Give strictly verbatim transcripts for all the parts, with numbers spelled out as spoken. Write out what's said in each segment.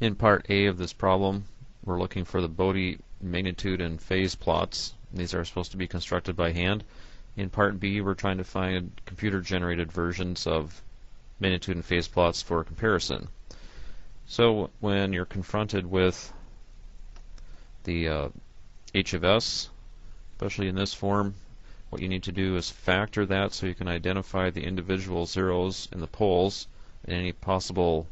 In part A of this problem, we're looking for the Bode magnitude and phase plots. These are supposed to be constructed by hand. In part B, we're trying to find computer-generated versions of magnitude and phase plots for comparison. So when you're confronted with the uh, H of S, especially in this form, what you need to do is factor that so you can identify the individual zeros in the poles and any possible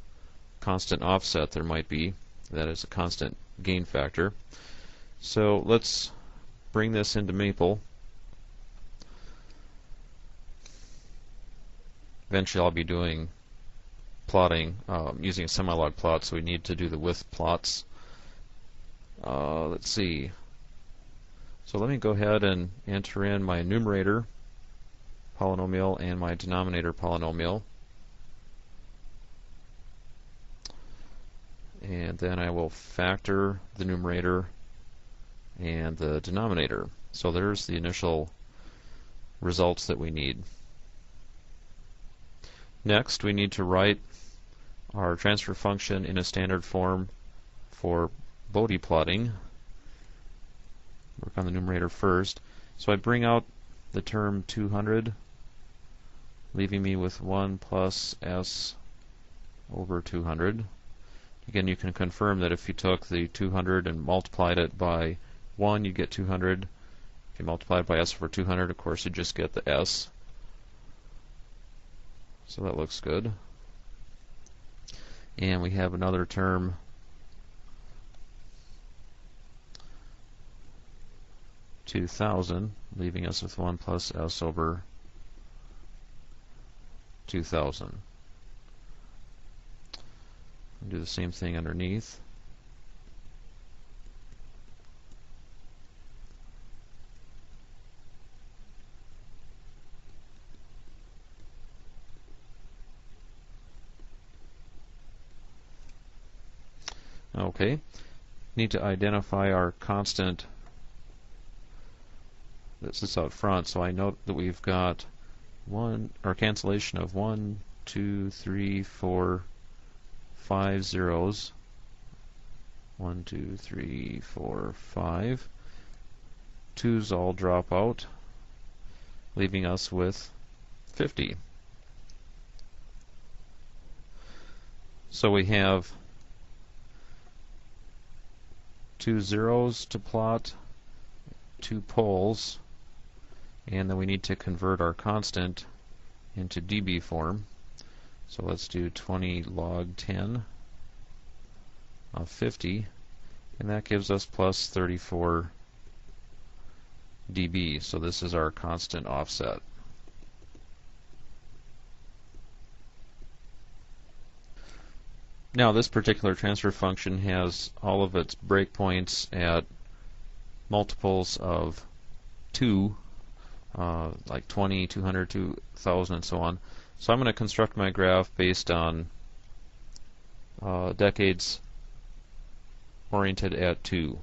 constant offset there might be. That is a constant gain factor. So let's bring this into Maple. Eventually I'll be doing plotting um, using a semilog plot, so we need to do the with plots. Uh, let's see. So let me go ahead and enter in my numerator polynomial and my denominator polynomial. And then I will factor the numerator and the denominator. So there's the initial results that we need. Next, we need to write our transfer function in a standard form for Bode plotting. Work on the numerator first. So I bring out the term two hundred, leaving me with one plus s over two hundred. Again, you can confirm that if you took the two hundred and multiplied it by one, you get two hundred. If you multiply it by s over two hundred, of course, you just get the s. So that looks good. And we have another term two thousand, leaving us with one plus s over two thousand. Do the same thing underneath. Okay, need to identify our constant. This is out front, so I note that we've got one, or cancellation of one, two, three, four, five zeros. One, two, three, four, five. Twos all drop out, leaving us with fifty. So we have two zeros to plot, two poles, and then we need to convert our constant into dB form. So let's do twenty log ten of fifty, and that gives us plus thirty-four dB. So this is our constant offset. Now, this particular transfer function has all of its breakpoints at multiples of two, uh, like twenty, two hundred, two thousand, and so on. So I'm going to construct my graph based on uh, decades oriented at two.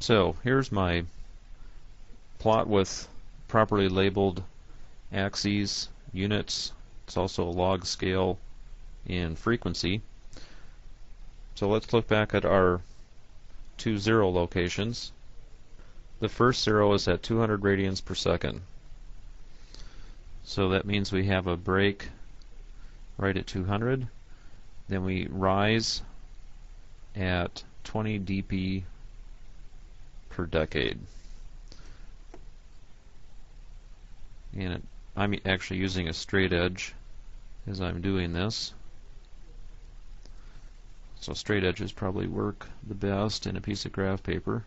So here's my plot with properly labeled axes, units. It's also a log scale in frequency. So let's look back at our two zero locations. The first zero is at two hundred radians per second. So that means we have a break right at two hundred. Then we rise at twenty dB per decade. And it, I'm actually using a straight edge as I'm doing this. So straight edges probably work the best in a piece of graph paper.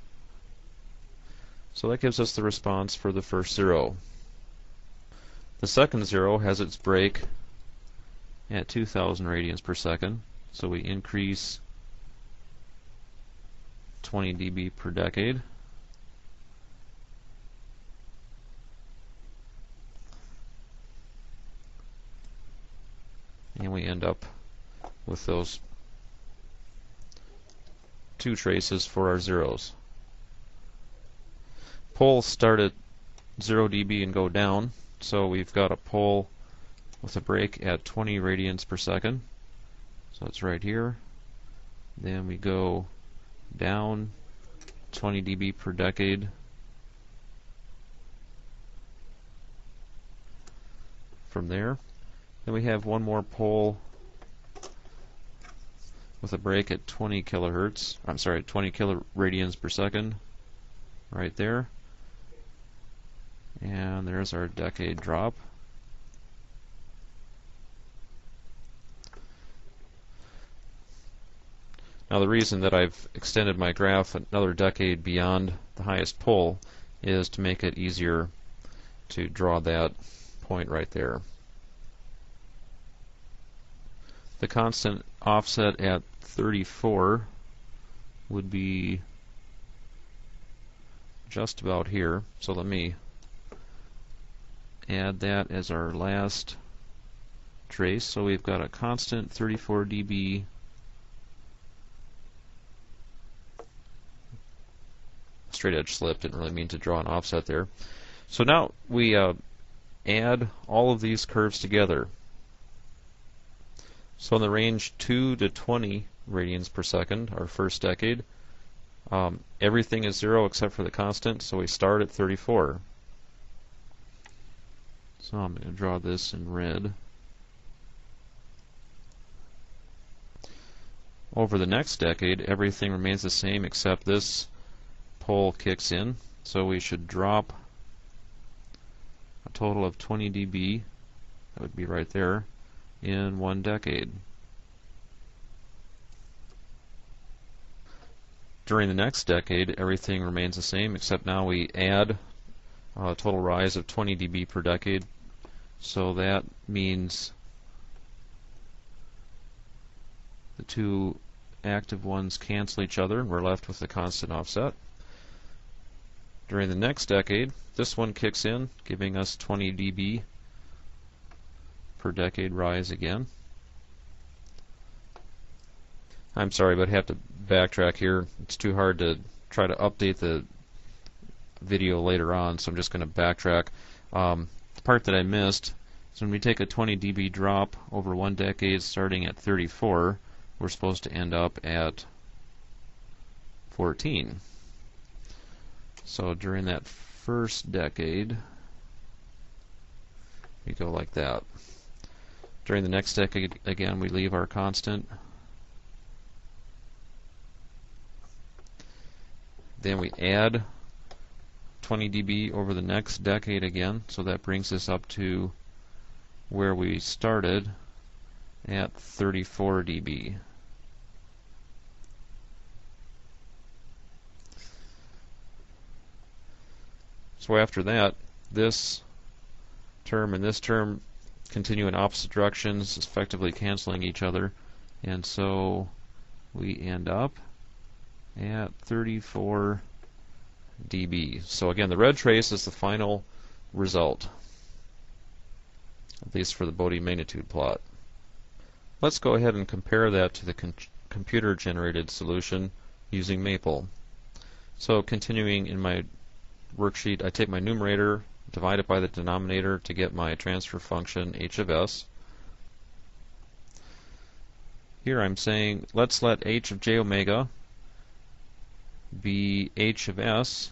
So that gives us the response for the first zero. The second zero has its break at two thousand radians per second. So we increase twenty dB per decade. And we end up with those two traces for our zeros. Poles start at zero dB and go down, so we've got a pole with a break at twenty radians per second. So it's right here. Then we go down twenty D B per decade from there. Then we have one more pole with a break at twenty kilohertz. I'm sorry, twenty kiloradians per second, right there. And there's our decade drop. Now the reason that I've extended my graph another decade beyond the highest pole is to make it easier to draw that point right there. The constant offset at thirty-four would be just about here, so let me add that as our last trace. So we've got a constant thirty-four D B straight edge slip, didn't really mean to draw an offset there. So now we uh, add all of these curves together. So in the range two to twenty radians per second, our first decade, um, everything is zero except for the constant, so we start at thirty-four. So I'm going to draw this in red. Over the next decade, everything remains the same except this pole kicks in, so we should drop a total of twenty D B, that would be right there, in one decade. During the next decade, everything remains the same, except now we add a total rise of twenty D B per decade, so that means the two active ones cancel each other and we're left with the constant offset. During the next decade, this one kicks in, giving us twenty D B per decade rise again. I'm sorry, but I have to backtrack here. It's too hard to try to update the video later on, so I'm just going to backtrack. Um, the part that I missed is when we take a twenty D B drop over one decade starting at thirty-four, we're supposed to end up at fourteen. So during that first decade, we go like that. During the next decade, again, we leave our constant. Then we add twenty D B over the next decade again, so that brings us up to where we started at thirty-four D B. So after that, this term and this term continue in opposite directions, effectively canceling each other, and so we end up at thirty-four D B. So again, the red trace is the final result, at least for the Bode magnitude plot. Let's go ahead and compare that to the con computer-generated solution using Maple. So continuing in my worksheet, I take my numerator, divide it by the denominator to get my transfer function H of S. Here I'm saying let's let H of j omega be H of S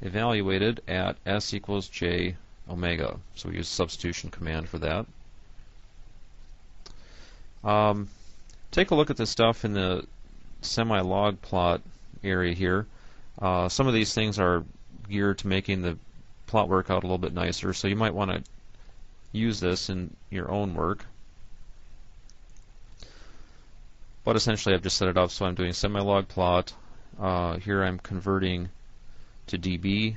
evaluated at S equals j omega. So we use the substitution command for that. Um, take a look at the stuff in the semilog plot area here. Uh, some of these things are geared to making the plot work out a little bit nicer, so you might want to use this in your own work. But essentially I've just set it up so I'm doing semilog plot. Uh, here I'm converting to D B.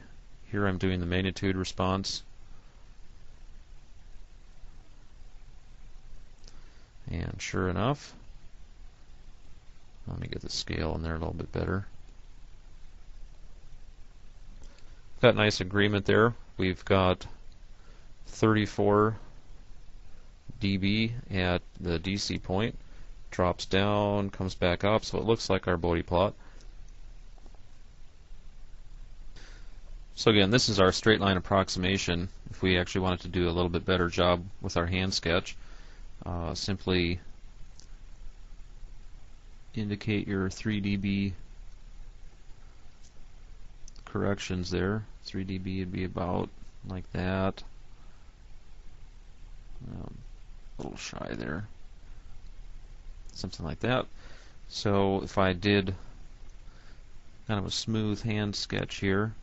Here I'm doing the magnitude response. And sure enough, let me get the scale in there a little bit better. Got nice agreement there. We've got thirty-four D B at the D C point, drops down, comes back up, so it looks like our Bode plot. So again, this is our straight line approximation. If we actually wanted to do a little bit better job with our hand sketch, uh, simply indicate your three D B corrections there. three D B would be about like that. Um, a little shy there. Something like that. So if I did kind of a smooth hand sketch here,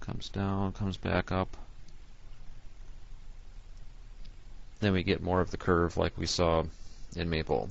comes down, comes back up, then we get more of the curve like we saw in Maple.